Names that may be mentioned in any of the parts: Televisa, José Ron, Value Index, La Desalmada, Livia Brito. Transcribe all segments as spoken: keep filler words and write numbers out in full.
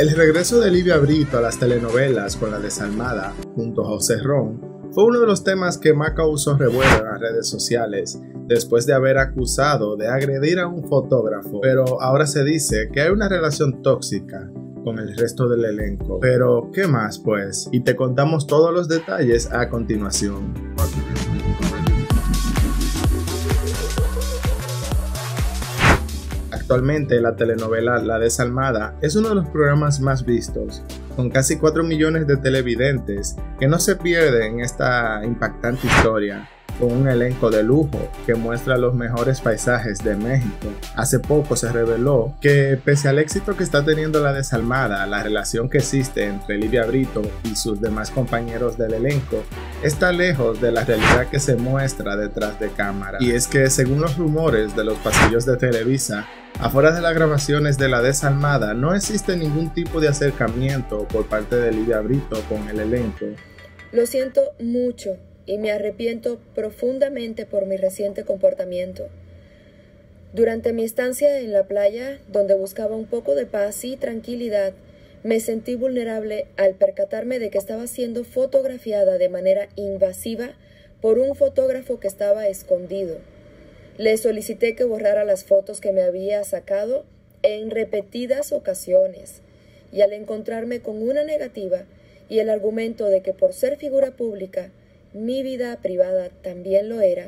El regreso de Livia Brito a las telenovelas con La Desalmada, junto a José Ron, fue uno de los temas que más causó revuelo en las redes sociales, después de haber acusado de agredir a un fotógrafo, pero ahora se dice que hay una relación tóxica con el resto del elenco. Pero ¿qué más, pues? Y te contamos todos los detalles a continuación. Actualmente la telenovela La Desalmada es uno de los programas más vistos, con casi cuatro millones de televidentes que no se pierden esta impactante historia, con un elenco de lujo que muestra los mejores paisajes de México. Hace poco se reveló que, pese al éxito que está teniendo La Desalmada, la relación que existe entre Livia Brito y sus demás compañeros del elenco está lejos de la realidad que se muestra detrás de cámara. Y es que, según los rumores de los pasillos de Televisa, afuera de las grabaciones de La Desalmada no existe ningún tipo de acercamiento por parte de Livia Brito con el elenco. Lo siento mucho y me arrepiento profundamente por mi reciente comportamiento. Durante mi estancia en la playa, donde buscaba un poco de paz y tranquilidad, me sentí vulnerable al percatarme de que estaba siendo fotografiada de manera invasiva por un fotógrafo que estaba escondido. Le solicité que borrara las fotos que me había sacado en repetidas ocasiones, y al encontrarme con una negativa y el argumento de que por ser figura pública, mi vida privada también lo era,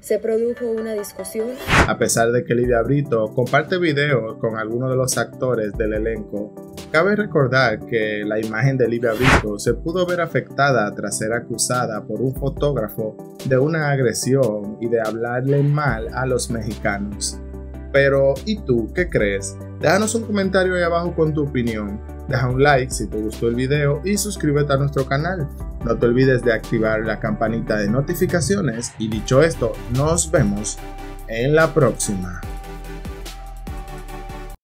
se produjo una discusión. A pesar de que Livia Brito comparte videos con algunos de los actores del elenco, cabe recordar que la imagen de Livia Brito se pudo ver afectada tras ser acusada por un fotógrafo de una agresión y de hablarle mal a los mexicanos. Pero, ¿y tú qué crees? Déjanos un comentario ahí abajo con tu opinión, deja un like si te gustó el video y suscríbete a nuestro canal. No te olvides de activar la campanita de notificaciones y, dicho esto, nos vemos en la próxima.